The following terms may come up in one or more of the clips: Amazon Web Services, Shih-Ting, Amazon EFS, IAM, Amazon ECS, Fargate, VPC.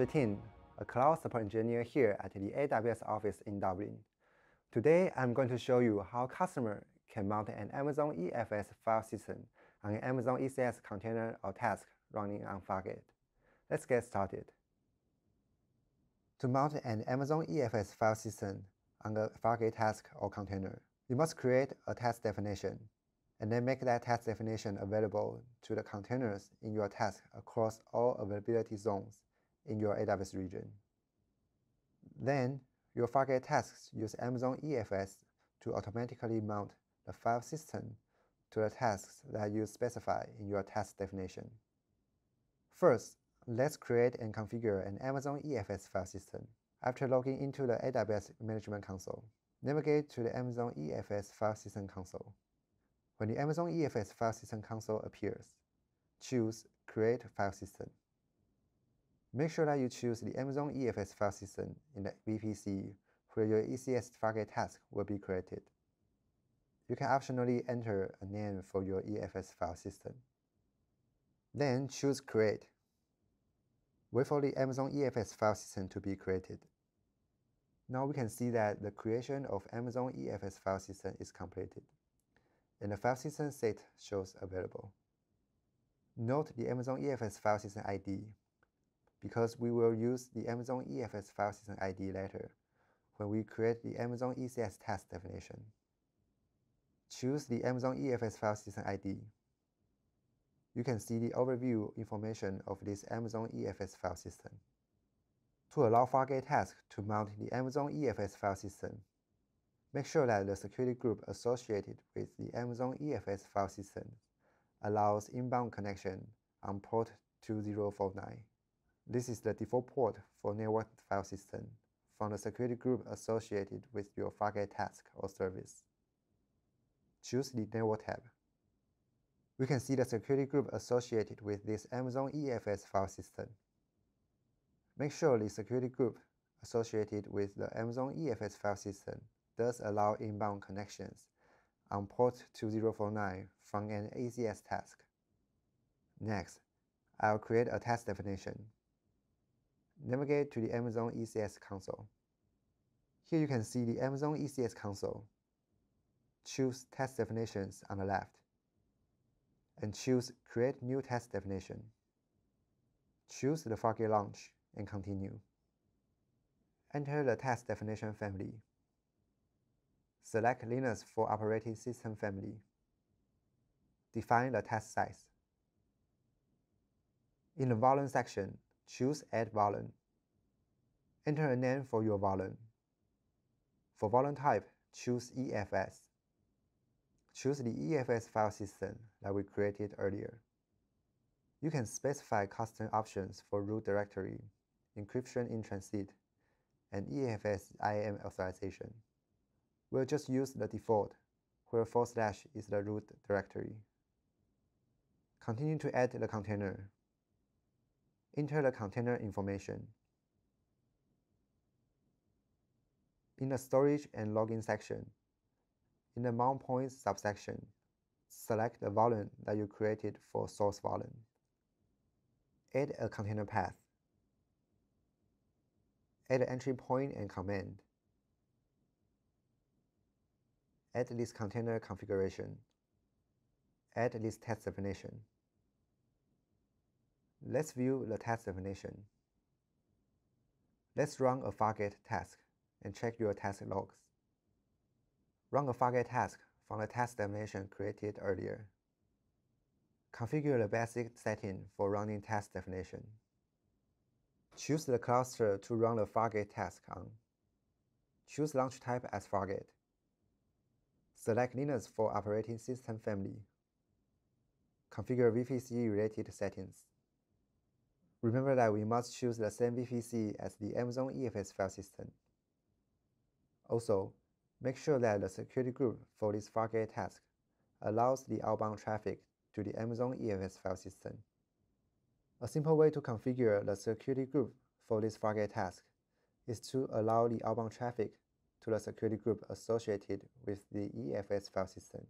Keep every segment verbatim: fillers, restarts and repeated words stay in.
Shih-Ting, a cloud support engineer here at the A W S office in Dublin. Today, I'm going to show you how customer can mount an Amazon E F S file system on an Amazon E C S container or task running on Fargate. Let's get started. To mount an Amazon E F S file system on a Fargate task or container, you must create a task definition, and then make that task definition available to the containers in your task across all availability zones in your A W S region. Then, your Fargate tasks use Amazon E F S to automatically mount the file system to the tasks that you specify in your task definition. First, let's create and configure an Amazon E F S file system. After logging into the A W S Management Console, navigate to the Amazon E F S file system console. When the Amazon E F S file system console appears, choose Create File System. Make sure that you choose the Amazon E F S file system in the V P C where your E C S Fargate task will be created. You can optionally enter a name for your E F S file system. Then choose Create. Wait for the Amazon E F S file system to be created. Now we can see that the creation of Amazon E F S file system is completed, and the file system state shows available. Note the Amazon E F S file system I D, because we will use the Amazon E F S file system I D later when we create the Amazon E C S task definition. Choose the Amazon E F S file system I D. You can see the overview information of this Amazon E F S file system. To allow Fargate task to mount the Amazon E F S file system, make sure that the security group associated with the Amazon E F S file system allows inbound connection on port two zero four nine. This is the default port for network file system from the security group associated with your Fargate task or service. Choose the Network tab. We can see the security group associated with this Amazon E F S file system. Make sure the security group associated with the Amazon E F S file system does allow inbound connections on port two zero four nine from an E C S task. Next, I'll create a task definition. Navigate to the Amazon E C S console. Here you can see the Amazon E C S console. Choose Task Definitions on the left, and choose Create New Task Definition. Choose the Fargate Launch and continue. Enter the task definition family. Select Linux for operating system family. Define the task size. In the volume section, choose Add Volume. Enter a name for your volume. For volume type, choose E F S. Choose the E F S file system that we created earlier. You can specify custom options for root directory, encryption in transit, and E F S I A M authorization. We'll just use the default, where forward slash is the root directory. Continue to add the container. Enter the container information. In the storage and login section, in the mount points subsection, select the volume that you created for source volume. Add a container path. Add an entry point and command. Add this container configuration. Add this task definition. Let's view the task definition. Let's run a Fargate task and check your task logs. Run a Fargate task from the task definition created earlier. Configure the basic setting for running task definition. Choose the cluster to run the Fargate task on. Choose launch type as Fargate. Select Linux for operating system family. Configure V P C related settings. Remember that we must choose the same V P C as the Amazon E F S file system. Also, make sure that the security group for this Fargate task allows the outbound traffic to the Amazon E F S file system. A simple way to configure the security group for this Fargate task is to allow the outbound traffic to the security group associated with the E F S file system.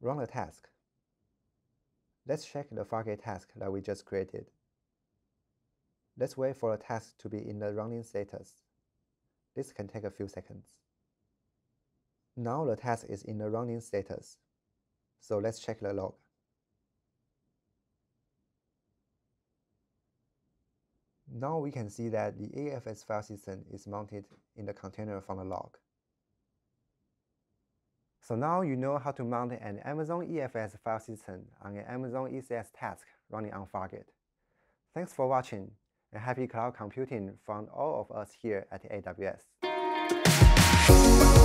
Run the task. Let's check the Fargate task that we just created. Let's wait for the task to be in the running status. This can take a few seconds. Now the task is in the running status, so let's check the log. Now we can see that the E F S file system is mounted in the container from the log. So now you know how to mount an Amazon E F S file system on an Amazon E C S task running on Fargate. Thanks for watching, and happy cloud computing from all of us here at A W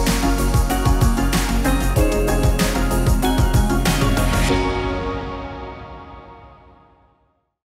S.